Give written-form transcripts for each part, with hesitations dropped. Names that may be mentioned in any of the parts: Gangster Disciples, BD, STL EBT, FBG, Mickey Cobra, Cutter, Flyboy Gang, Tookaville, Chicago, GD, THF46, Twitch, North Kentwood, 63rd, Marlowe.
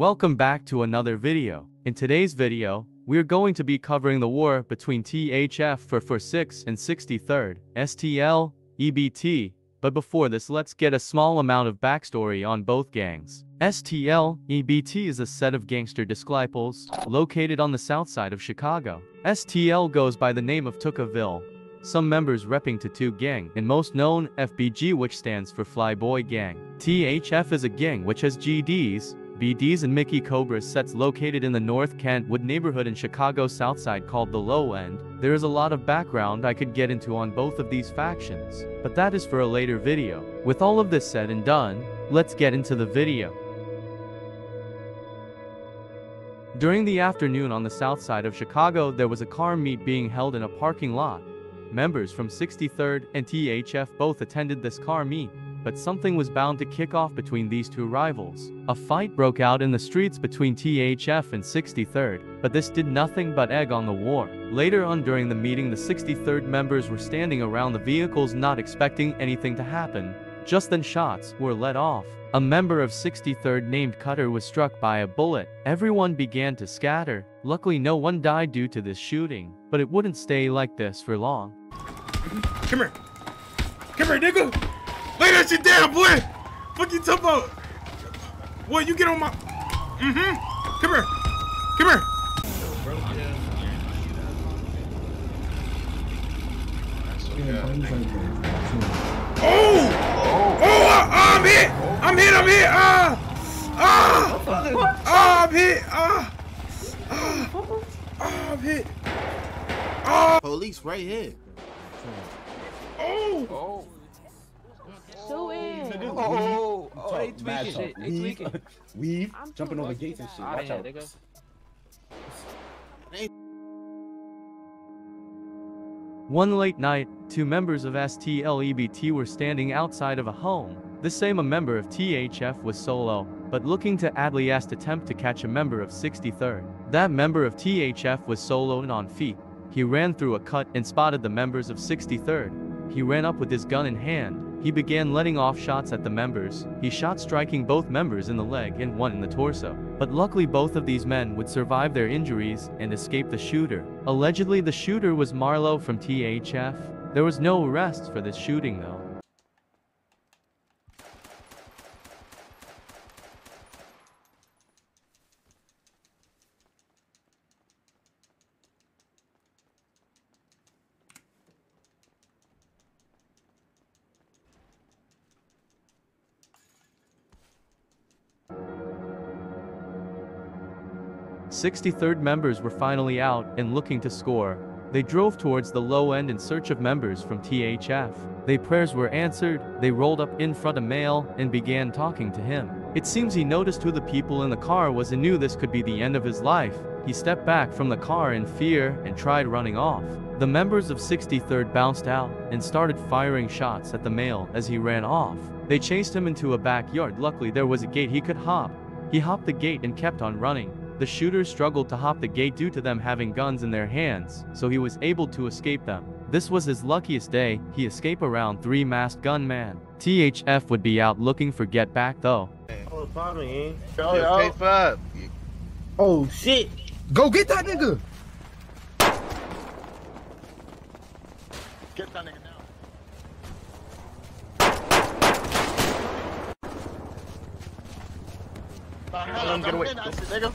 Welcome back to another video. In today's video, we're going to be covering the war between THF46 and 63rd, STL, EBT, but before this let's get a small amount of backstory on both gangs. STL, EBT is a set of gangster disciples located on the south side of Chicago. STL goes by the name of Tookaville, some members repping to two gang, and most known FBG, which stands for Flyboy Gang. THF is a gang which has GDs, BDs and Mickey Cobra sets located in the North Kentwood neighborhood in Chicago's South Side called the Low End. There is a lot of background I could get into on both of these factions, but that is for a later video. With all of this said and done, let's get into the video. During the afternoon on the South Side of Chicago, there was a car meet being held in a parking lot. Members from 63rd and THF both attended this car meet, but something was bound to kick off between these two rivals. A fight broke out in the streets between THF and 63rd, but this did nothing but egg on the war. Later on during the meeting, the 63rd members were standing around the vehicles not expecting anything to happen. Just then shots were let off. A member of 63rd named Cutter was struck by a bullet. Everyone began to scatter. Luckily no one died due to this shooting, but it wouldn't stay like this for long. Come here, nigga! Lay that shit down, boy! Fuck you talking about? Boy, you get on my... Come here! I'm hit! Police right here! Oh! Oh, they tweaking shit. Weave, jumping over gates and shit. Watch out. One late night, two members of STL EBT were standing outside of a home. This same a member of THF was solo, but looking to Adliast attempt to catch a member of 63rd. That member of THF was solo and on feet. He ran through a cut and spotted the members of 63rd. He ran up with his gun in hand. He began letting off shots at the members. He shot, striking both members in the leg and one in the torso. But luckily both of these men would survive their injuries and escape the shooter. Allegedly the shooter was Marlowe from THF. There was no arrests for this shooting though. The 63rd members were finally out and looking to score. They drove towards the Low End in search of members from THF. Their prayers were answered. They rolled up in front of male and began talking to him. It seems he noticed who the people in the car was and knew this could be the end of his life. He stepped back from the car in fear and tried running off. The members of 63rd bounced out and started firing shots at the male as he ran off. They chased him into a backyard. Luckily there was a gate he could hop. He hopped the gate and kept on running. The shooters struggled to hop the gate due to them having guns in their hands, so he was able to escape them. This was his luckiest day. He escaped around 3 masked gunmen. THF would be out looking for get back though. Oh shit! Go get that nigga! Get that nigga now. Get away. There you go.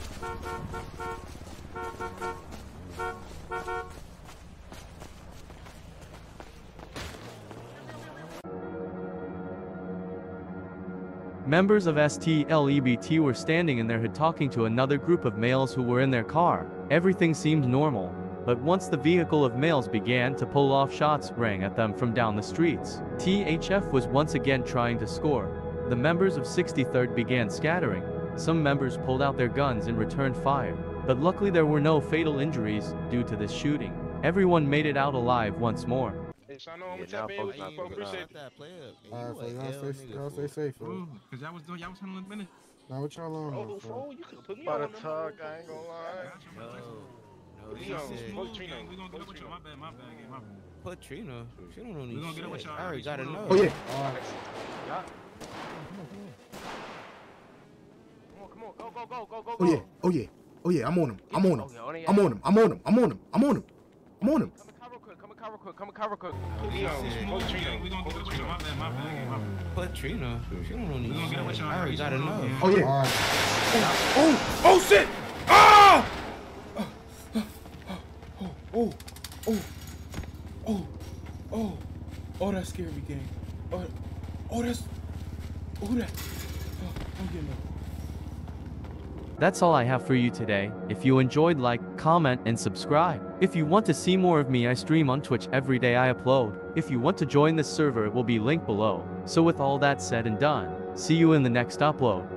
Members of STL EBT were standing in their hood talking to another group of males who were in their car. Everything seemed normal, but once the vehicle of males began to pull off, shots rang at them from down the streets. THF was once again trying to score. The members of 63rd began scattering. Some members pulled out their guns and returned fire, but luckily there were no fatal injuries due to this shooting. Everyone made it out alive once more. Put Trina. She don't know any shit. I already gotta know. Oh yeah. Go, go, go, go, go, go. Oh yeah, oh yeah, I'm on him. I'm on him. I'm on him. I'm on him. I'm on him. I'm on him. I'm on him. Come and cover quick. Come and cover quick. Come and cover quick. We gonna get Trina. My bad. My bad. Put Trina. She don't really need it. I already got enough. Oh yeah. Oh, oh shit. Ah! Oh, oh, oh, oh, oh, that scared me, gang. Oh, oh, that's, oh, that, oh, I'm getting up. That's all I have for you today. If you enjoyed, like, comment, and subscribe. If you want to see more of me, I stream on Twitch every day I upload. If you want to join this server, it will be linked below. So with all that said and done, see you in the next upload.